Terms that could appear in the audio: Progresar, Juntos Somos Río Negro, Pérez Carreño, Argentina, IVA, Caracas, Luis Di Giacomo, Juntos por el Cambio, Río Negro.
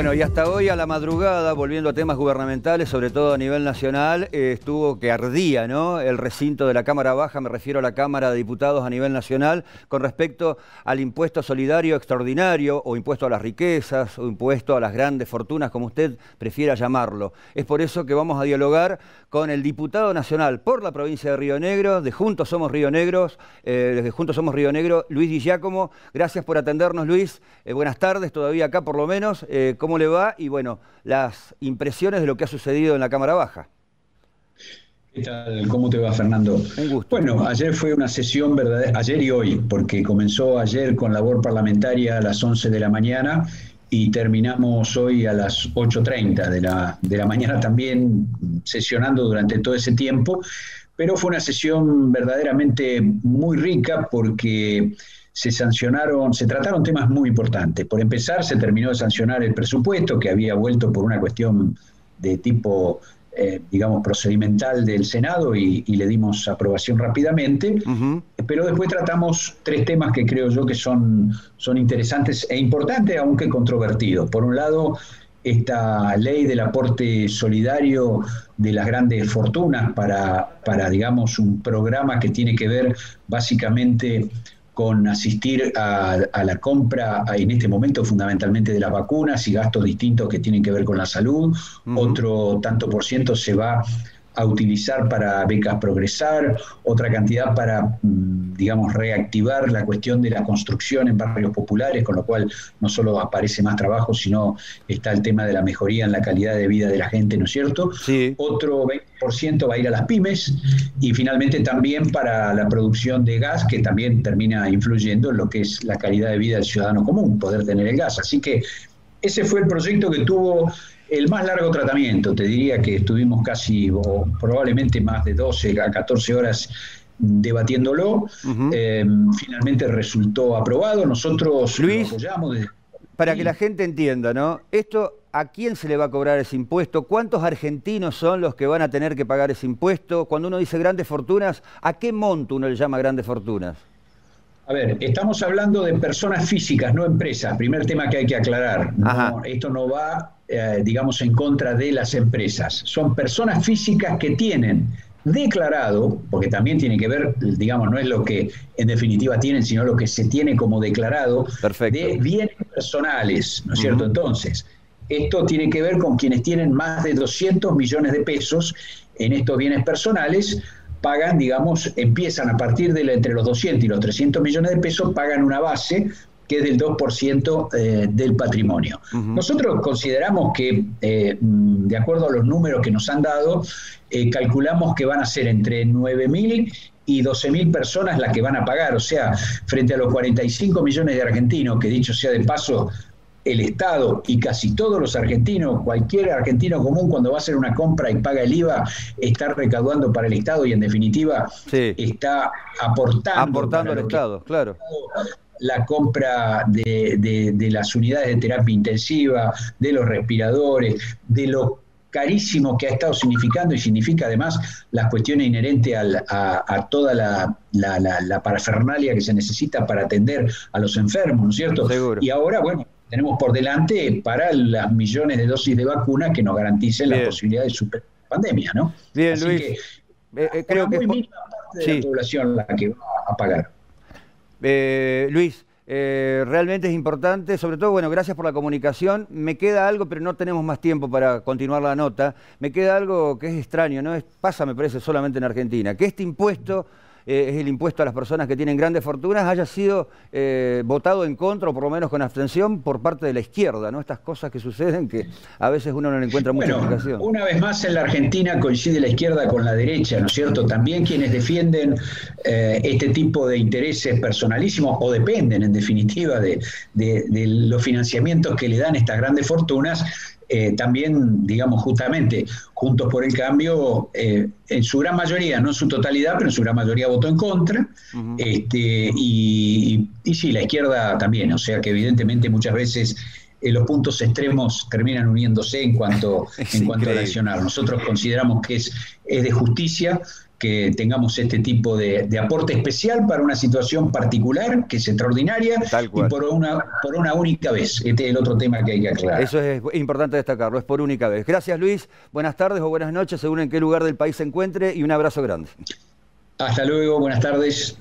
Bueno, y hasta hoy a la madrugada, volviendo a temas gubernamentales, sobre todo a nivel nacional, estuvo que ardía, ¿no?, el recinto de la Cámara Baja, me refiero a la Cámara de Diputados a nivel nacional, con respecto al impuesto solidario extraordinario, o impuesto a las riquezas, o impuesto a las grandes fortunas, como usted prefiera llamarlo. Es por eso que vamos a dialogar con el diputado nacional por la provincia de Río Negro, de Juntos Somos Río Negro, Luis Di Giacomo. Gracias por atendernos, Luis. Buenas tardes, todavía acá por lo menos. ¿Cómo le va? Y bueno, las impresiones de lo que ha sucedido en la Cámara Baja. ¿Qué tal? ¿Cómo te va, Fernando? Un gusto. Bueno, ayer fue una sesión verdadera, ayer y hoy, porque comenzó ayer con labor parlamentaria a las 11 de la mañana y terminamos hoy a las 8:30 de la mañana también sesionando durante todo ese tiempo, pero fue una sesión verdaderamente muy rica porque se trataron temas muy importantes. Por empezar, se terminó de sancionar el presupuesto, que había vuelto por una cuestión de tipo, digamos, procedimental del Senado, y le dimos aprobación rápidamente. Uh-huh. Pero después tratamos tres temas que creo yo que son interesantes e importantes, aunque controvertidos. Por un lado, esta ley del aporte solidario de las grandes fortunas para digamos, un programa que tiene que ver básicamente con asistir a la compra, en este momento fundamentalmente de las vacunas y gastos distintos que tienen que ver con la salud. Uh-huh. Otro tanto por ciento se va a utilizar para becas Progresar, otra cantidad para, digamos, reactivar la cuestión de la construcción en barrios populares, con lo cual no solo aparece más trabajo, sino está el tema de la mejoría en la calidad de vida de la gente, ¿no es cierto? Sí. Otro 20% va a ir a las pymes y finalmente también para la producción de gas, que también termina influyendo en lo que es la calidad de vida del ciudadano común, poder tener el gas. Así que ese fue el proyecto que tuvo el más largo tratamiento. Te diría que estuvimos casi, o probablemente más de 12 a 14 horas debatiéndolo. Uh-huh. Finalmente resultó aprobado. Nosotros, Luis, lo apoyamos. Para que la gente entienda, ¿no? Esto, ¿a quién se le va a cobrar ese impuesto? ¿Cuántos argentinos son los que van a tener que pagar ese impuesto? Cuando uno dice grandes fortunas, ¿a qué monto uno le llama grandes fortunas? A ver, estamos hablando de personas físicas, no empresas. Primer tema que hay que aclarar. No, esto no va, digamos, en contra de las empresas. Son personas físicas que tienen declarado, porque también tiene que ver, digamos, no es lo que en definitiva tienen, sino lo que se tiene como declarado. Perfecto. De bienes personales, ¿no es cierto? Uh-huh. Entonces, esto tiene que ver con quienes tienen más de 200 millones de pesos en estos bienes personales. Pagan, digamos, empiezan a partir de entre los 200 y los 300 millones de pesos, pagan una base que es del 2% del patrimonio. Uh-huh. Nosotros consideramos que, de acuerdo a los números que nos han dado, calculamos que van a ser entre 9.000 y 12.000 personas las que van a pagar, o sea, frente a los 45 millones de argentinos, que dicho sea de paso, el Estado y casi todos los argentinos, cualquier argentino común cuando va a hacer una compra y paga el IVA, está recaudando para el Estado y en definitiva sí, está aportando al Estado, claro. La compra de las unidades de terapia intensiva, de los respiradores, de lo carísimo que ha estado significando y significa además las cuestiones inherentes a toda la parafernalia que se necesita para atender a los enfermos, ¿no es cierto? Seguro. Y ahora, bueno, tenemos por delante para las millones de dosis de vacunas que nos garanticen la posibilidad de superar la pandemia, ¿no? Bien, así, Luis, que creo que es muy mínima parte de la población la que va a pagar. Luis, realmente es importante, sobre todo, bueno, gracias por la comunicación. Me queda algo, pero no tenemos más tiempo para continuar la nota. Me queda algo que es extraño, ¿no? Pasa, me parece, solamente en Argentina, que este impuesto, es el impuesto a las personas que tienen grandes fortunas, haya sido votado en contra o por lo menos con abstención por parte de la izquierda, ¿no? Estas cosas que suceden que a veces uno no le encuentra mucha explicación. Bueno, una vez más en la Argentina coincide la izquierda con la derecha, ¿no es cierto? También quienes defienden este tipo de intereses personalísimos o dependen en definitiva de los financiamientos que le dan estas grandes fortunas. También, digamos, justamente, Juntos por el Cambio, en su gran mayoría, no en su totalidad, pero en su gran mayoría votó en contra. Uh-huh. Y sí, la izquierda también, o sea que evidentemente muchas veces los puntos extremos terminan uniéndose en cuanto al accionar. Nosotros consideramos que es de justicia que tengamos este tipo de aporte especial para una situación particular, que es extraordinaria, y por una única vez. Este es el otro tema que hay que aclarar. Eso es importante destacarlo, es por única vez. Gracias, Luis. Buenas tardes o buenas noches, según en qué lugar del país se encuentre, y un abrazo grande. Hasta luego, buenas tardes.